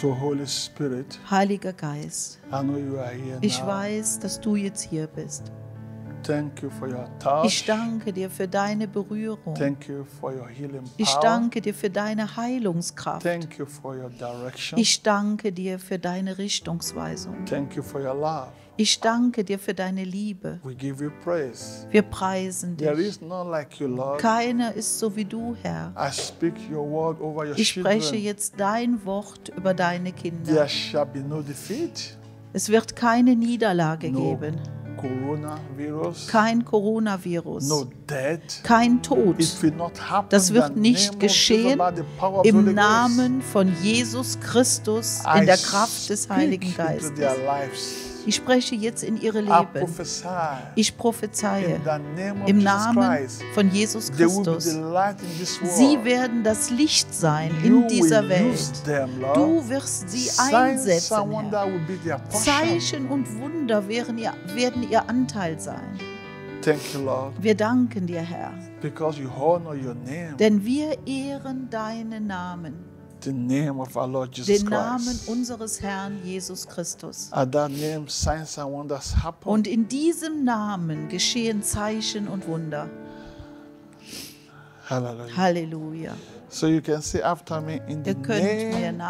So Holy Spirit, Heiliger Geist, I know you are here ich now. Weiß, dass du jetzt hier bist. Thank you for your touch. Ich danke dir für deine Berührung. Thank you for your healing power. Ich danke dir für deine Heilungskraft. Thank you for your direction. Ich danke dir für deine Richtungsweisung. Thank you for your love. Ich danke dir für deine Liebe. We give you praise. Wir preisen dich. There is none like you, Lord. Keiner ist so wie du, Herr. I speak your word over your ich spreche children. Jetzt dein Wort über deine Kinder. There shall be no defeat. Es wird keine Niederlage geben. Coronavirus. Kein Coronavirus, no death. Kein Tod. It will not happen. Das wird nicht geschehen im Namen von Jesus Christus in der Kraft des Heiligen Geistes. Ich spreche jetzt in ihre Leben. Ich prophezeie im Namen von Jesus Christus. Sie werden das Licht sein in dieser Welt. Du wirst sie einsetzen, Herr. Zeichen und Wunder werden ihr Anteil sein. Wir danken dir, Herr. Denn wir ehren deinen Namen. Den Namen unseres Herrn Jesus Christus. Und in diesem Namen geschehen Zeichen und Wunder. Halleluja. Halleluja. So you can say after me in the name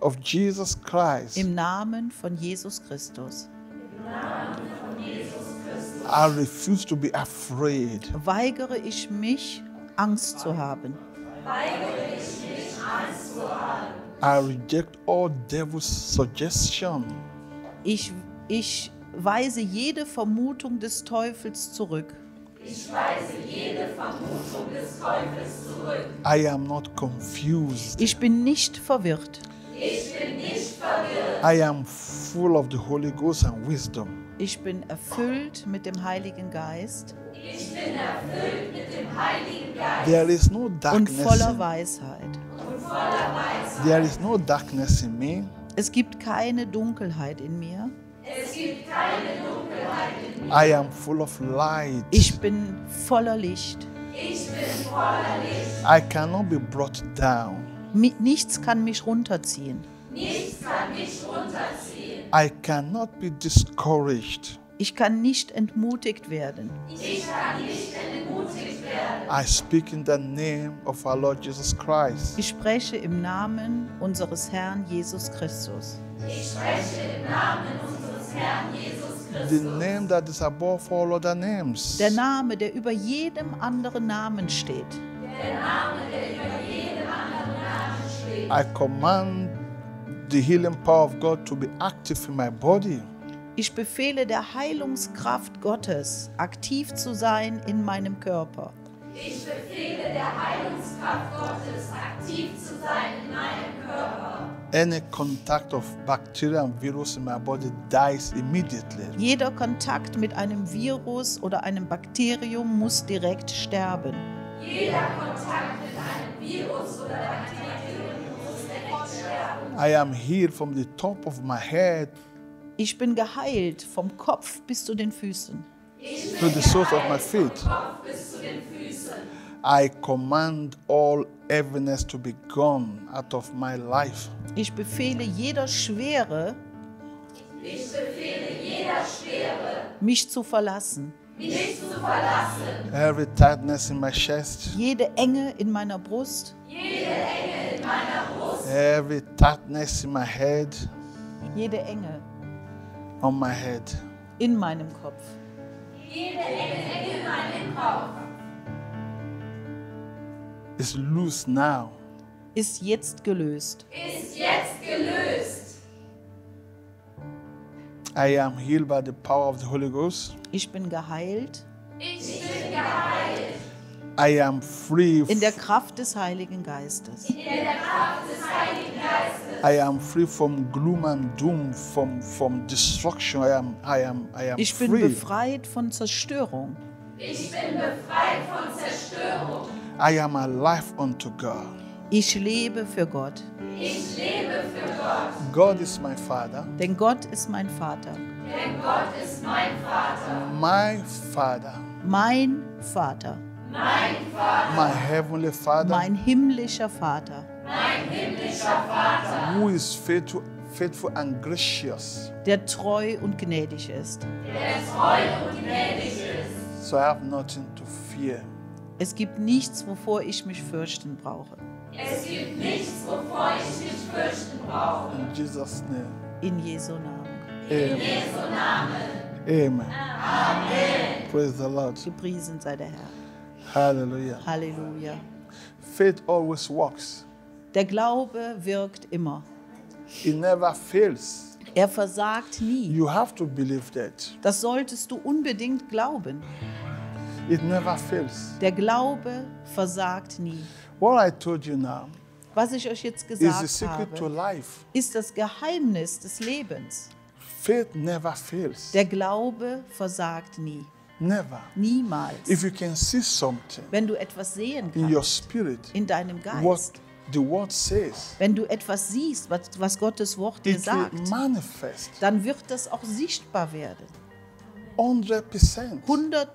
of Jesus Christ. Im Namen von Jesus Christus. Im Namen von Jesus Christus. I refuse to be afraid. Weigere ich mich, Angst zu haben. Weigere ich mich, Angst zu haben. I reject all devil's suggestion. Ich weise jede Vermutung des Teufels zurück. Ich weise jede Vermutung des Teufels zurück. I am not confused. Ich bin nicht verwirrt. Ich bin nicht verwirrt. I am full of the Holy Ghost and wisdom. Ich bin erfüllt mit dem Heiligen Geist. Ich bin erfüllt mit dem Heiligen Geist. There is no darkness. Und voller Weisheit. Und voller Weisheit. There is no darkness in me. Es gibt keine Dunkelheit in mir. Es gibt keine Dunkelheit in mir. I am full of light. Ich bin voller Licht. Ich bin voller Licht. I cannot be brought down. Nichts kann mich runterziehen. Nichts kann mich runterziehen. I cannot be discouraged. Ich kann nicht entmutigt werden. Ich kann nicht entmutigt werden. I speak in the name of our Lord Jesus Christ. Ich spreche im Namen unseres Herrn Jesus Christus. Ich spreche im Namen unseres Herrn Jesus Christus. The name that is above all other names. Der Name, der über jedem anderen Namen steht. Der Name, der über jedem anderen Namen steht. I command the healing power of God to be active in my body. Ich befehle der Heilungskraft Gottes, aktiv zu sein in meinem Körper. Ich befehle der Heilungskraft Gottes, aktiv zu sein in meinem Körper. Any contact of bacteria and virus in my body dies immediately. Jeder Kontakt mit einem Virus oder einem Bakterium muss direkt sterben. Jeder Kontakt mit einem Virus oder Bakterium muss direkt sterben. I am healed from the top of my head. Ich bin geheilt vom Kopf bis zu den Füßen. Ich bin geheilt vom Kopf bis zu den Füßen. I command all heaviness to be gone out of my life. Ich befehle jeder Schwere, mich zu verlassen. Mich zu verlassen. Every tightness in my chest. Jede Enge in meiner Brust. Jede Enge in meiner Brust. Every tightness in my head. Jede Enge. On my head. In meinem Kopf. Jede Enge in meinem Kopf. Is loose now. Ist jetzt gelöst. Ist jetzt gelöst. I am healed by the power of the Holy Ghost. Ich bin geheilt. Ich bin geheilt. I am free. In der Kraft des Heiligen Geistes. In der Kraft des Heiligen Geistes. I am free from gloom and doom, from destruction. I am free. Ich bin befreit von Zerstörung. Ich bin befreit von Zerstörung. I am alive unto God. Ich lebe für Gott. Ich lebe für Gott. God is my Father. Denn Gott ist mein Vater. Denn Gott ist mein Vater. My Father. Mein Vater. Mein Vater. My Heavenly Father. Mein himmlischer Vater. Mein himmlischer Vater. who is faithful and gracious. Der treu und gnädig ist. Der treu und gnädig ist. So I have nothing to fear. Es gibt nichts, wovor ich mich fürchten brauche. Es gibt nichts, wovor ich mich fürchten brauche. In Jesus' name. In Jesu Namen. Amen. In Jesu Namen. Amen. Amen. Praise the Lord. Gepriesen sei der Herr. Halleluja. Halleluja. Faith always works. Der Glaube wirkt immer. It never fails. Er versagt nie. You have to believe that. Das solltest du unbedingt glauben. It never fails. Der Glaube versagt nie. What I told you now, was ich euch jetzt gesagt is the secret habe, to life. Ist das Geheimnis des Lebens. Faith never fails. Der Glaube versagt nie. Never. Niemals. If you can see something, wenn du etwas sehen kannst, in your spirit, in deinem Geist, what the word says, wenn du etwas siehst, was Gottes Wort dir sagt, manifest, dann wird das auch sichtbar werden. 100%. 100%.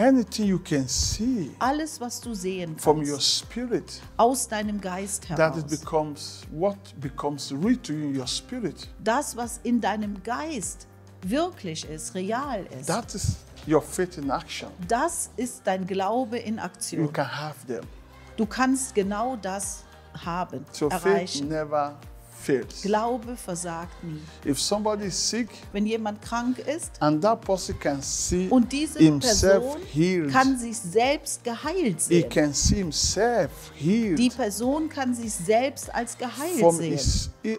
Anything you can see, alles, was du sehen kannst, from your spirit, aus deinem Geist heraus, that it becomes what becomes real to you in your spirit. Das, was in deinem Geist wirklich ist, real ist. That is your faith in action. Das ist dein Glaube in Aktion. You can have them. Du kannst genau das haben, so erreichen. Faith never fails. Glaube versagt nie. If somebody is sick, wenn jemand krank ist, and that person can see und diese Person healed, kann sich selbst geheilt sehen. He can see himself healed. Die Person kann sich selbst als geheilt from sehen,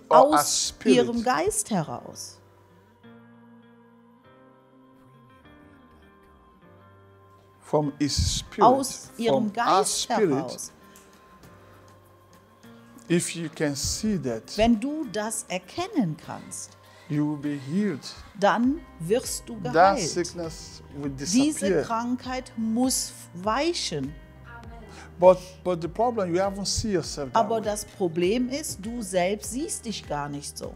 aus ihrem Geist heraus. From his spirit, aus ihrem Geist heraus. If you can see that, wenn du das erkennen kannst, you will be healed. Dann wirst du geheilt. That sickness will disappear. Diese Krankheit muss weichen. But the problem, you haven't seen yourself that aber das Problem ist, du selbst siehst dich gar nicht so.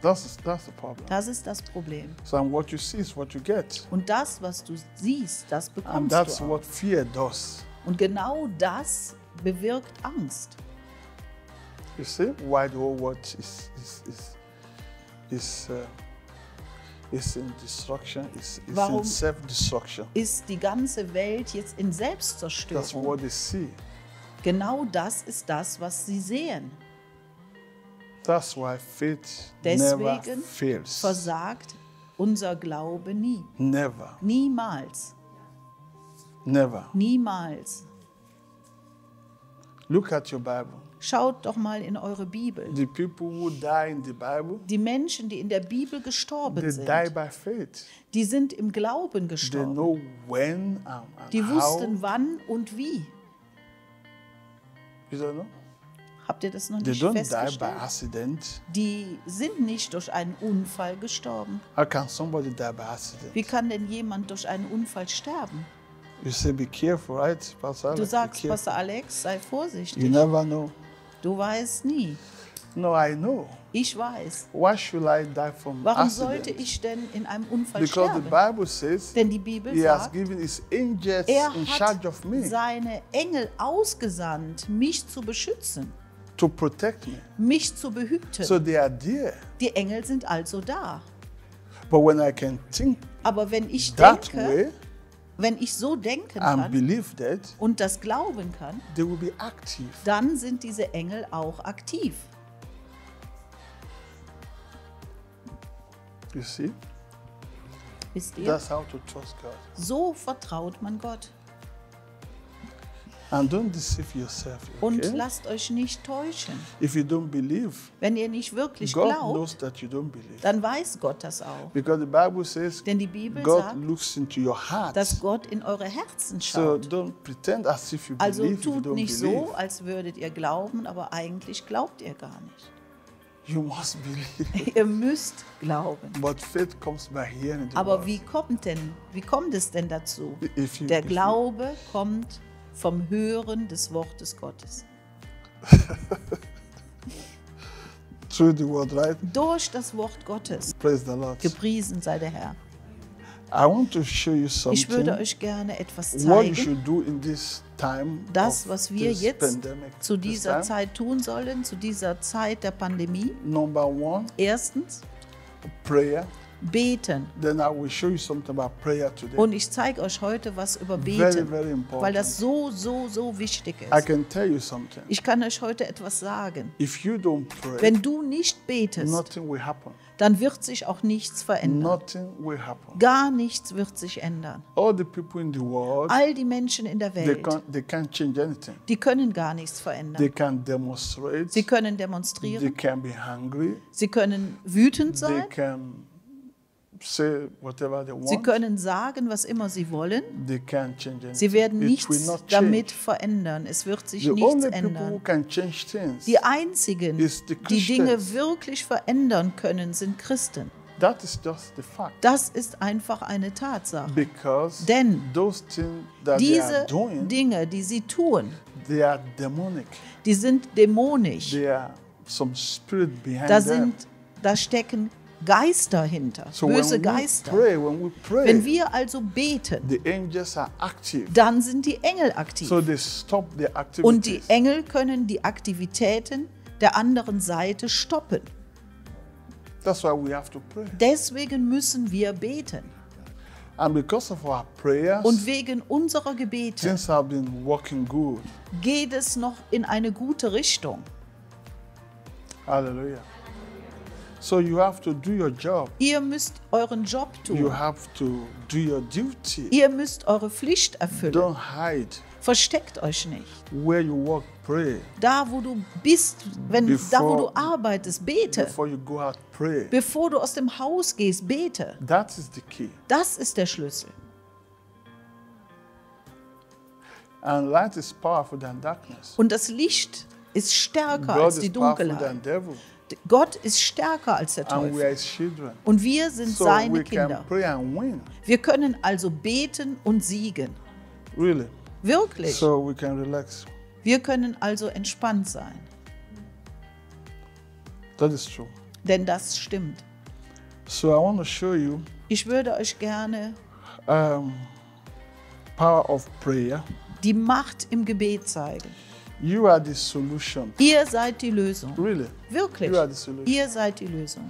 That's the problem. Das ist das Problem. So and what you see is what you get. Und das, was du siehst, das bekommst and that's du auch. What fear does. Und genau das bewirkt Angst. You see why the whole world is in destruction, is in self-destruction. Ist die ganze Welt jetzt in Selbstzerstörung? That's what they see. Genau das ist das, was sie sehen. That's why faith never fails. Versagt unser Glaube nie. Never. Niemals. Never. Niemals. Look at your Bible. Schaut doch mal in eure Bibel. The people who die in the Bible, die Menschen, die in der Bibel gestorben they sind, die by faith. Die sind im Glauben gestorben. They know when and die wussten how. Wann und wie. You don't know? Habt ihr das noch they nicht don't festgestellt? Die by accident. Die sind nicht durch einen Unfall gestorben. How can somebody die by accident? Wie kann denn jemand durch einen Unfall sterben? You say, be careful, right, Pastor Alex? Du sagst, Pastor Alex, sei vorsichtig. You never know. Du weißt nie. No, I know. Ich weiß. Why should I die from warum accident? Sollte ich denn in einem Unfall because sterben? The Bible says, denn die Bibel he sagt, has given his angels in charge of me. Er hat seine Engel ausgesandt, mich zu beschützen. To protect me. Mich zu behüten. So they are there. Die Engel sind also da. But when I can think aber wenn ich that denke, way, wenn ich so denken kann und das glauben kann, dann sind diese Engel auch aktiv. You see? Wisst ihr? That's how to trust God. So vertraut man Gott. And don't deceive yourself, okay? Und lasst euch nicht täuschen. If you don't believe, wenn ihr nicht wirklich God glaubt, knows that you don't believe. Dann weiß Gott das auch. Because the Bible says, denn die Bibel God sagt, looks into your heart. Dass Gott in eure Herzen schaut. So don't pretend as if you also believe, tut if you don't nicht believe. So, als würdet ihr glauben, aber eigentlich glaubt ihr gar nicht. You must believe. Ihr müsst glauben. But faith comes by hearing the aber word. Wie kommt es denn dazu? Der Glaube kommt vom Hören des Wortes Gottes. Through the word, right? Durch das Wort Gottes. Praise the Lord. Gepriesen sei der Herr. Ich würde euch gerne etwas zeigen. Das, was wir jetzt zu dieser Zeit tun sollen, zu dieser Zeit der Pandemie. Erstens, beten. Und ich zeige euch heute was über Beten, weil das so wichtig ist. Ich kann euch heute etwas sagen. Wenn du nicht betest, dann wird sich auch nichts verändern. Gar nichts wird sich ändern. All die Menschen in der Welt, die können gar nichts verändern. Sie können demonstrieren. Sie können wütend sein. Sie können sagen, was immer sie wollen. Sie werden nichts damit verändern. Es wird sich nichts ändern. Die einzigen, die Dinge wirklich verändern können, sind Christen. Das ist einfach eine Tatsache. Denn diese Dinge, die sie tun, die sind dämonisch. Da stecken Geister hinter, böse Geister. Wenn wir also beten, dann sind die Engel aktiv. Und die Engel können die Aktivitäten der anderen Seite stoppen. Deswegen müssen wir beten. Und wegen unserer Gebete geht es noch in eine gute Richtung. Halleluja. So you have to do your job. Ihr müsst euren Job tun. You have to do your duty. Ihr müsst eure Pflicht erfüllen. Don't hide. Versteckt euch nicht. Where you work, pray. Da, wo du bist, da, wo du arbeitest, bete. Before you go out, pray. Bevor du aus dem Haus gehst, bete. That is the key. Das ist der Schlüssel. And light is powerful than darkness. Und das Licht ist stärker als die Dunkelheit. God is powerful than devil. Gott ist stärker als der Teufel. Und wir sind seine Kinder. Wir können also beten und siegen. Wirklich. Wir können also entspannt sein. Denn das stimmt. Ich würde euch gerne die Macht im Gebet zeigen. You are the solution. Ihr seid die Lösung. Really? Wirklich. You are the solution. Ihr seid die Lösung.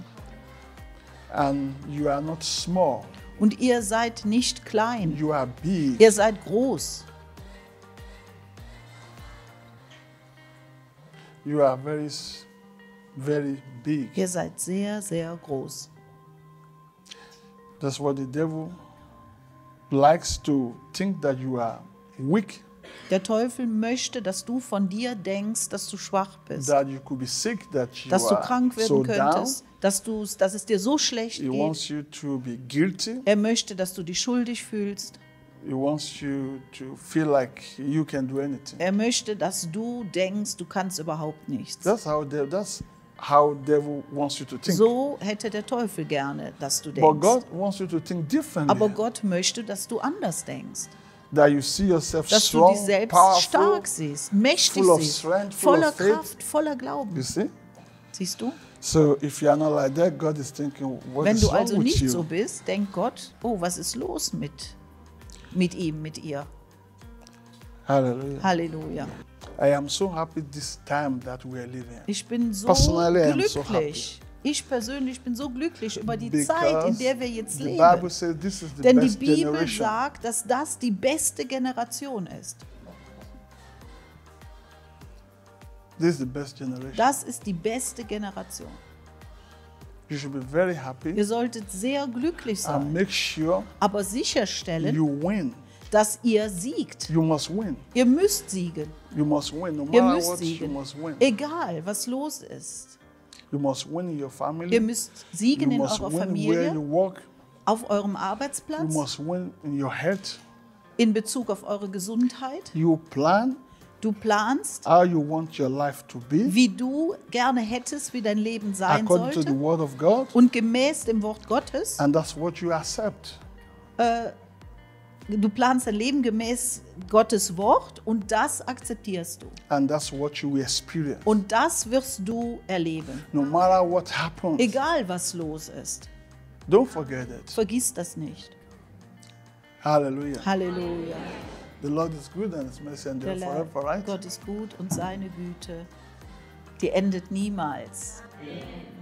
And you are not small. Und ihr seid nicht klein. You are big. Ihr seid groß. You are very, very big. Ihr seid sehr, sehr groß. That's what the devil likes to think that you are weak. Der Teufel möchte, dass du von dir denkst, dass du schwach bist, dass du krank werden könntest, dass es dir so schlecht geht. Er möchte, dass du dich schuldig fühlst. Er möchte, dass du denkst, du kannst überhaupt nichts. So hätte der Teufel gerne, dass du denkst. Aber Gott möchte, dass du anders denkst. Dass du dich selbst stark siehst, mächtig siehst, voller Kraft, voller Glauben. Siehst du? Wenn du also nicht so bist, denkt Gott, oh, was ist los mit ihm, mit ihr? Halleluja. Halleluja. Ich bin so glücklich. Ich persönlich bin so glücklich über die Zeit, in der wir jetzt leben. Denn die Bibel sagt, dass das die beste Generation ist. Das ist die beste Generation. Ihr solltet sehr glücklich sein, aber sicherstellen, dass ihr siegt. Ihr müsst siegen. Ihr müsst siegen, egal was los ist. Ihr müsst siegen in eurer Familie, auf eurem Arbeitsplatz, in Bezug auf eure Gesundheit. Du planst, wie du gerne hättest, wie dein Leben sein sollte, und gemäß dem Wort Gottes. Du planst dein Leben gemäß Gottes Wort und das akzeptierst du. And that's what you experience. Und das wirst du erleben. No matter what happens. Egal was los ist. Don't forget it. Vergiss das nicht. Halleluja. Halleluja. The Lord is good and his mercy endures forever, right? Gott ist gut und seine Güte, die endet niemals. Amen.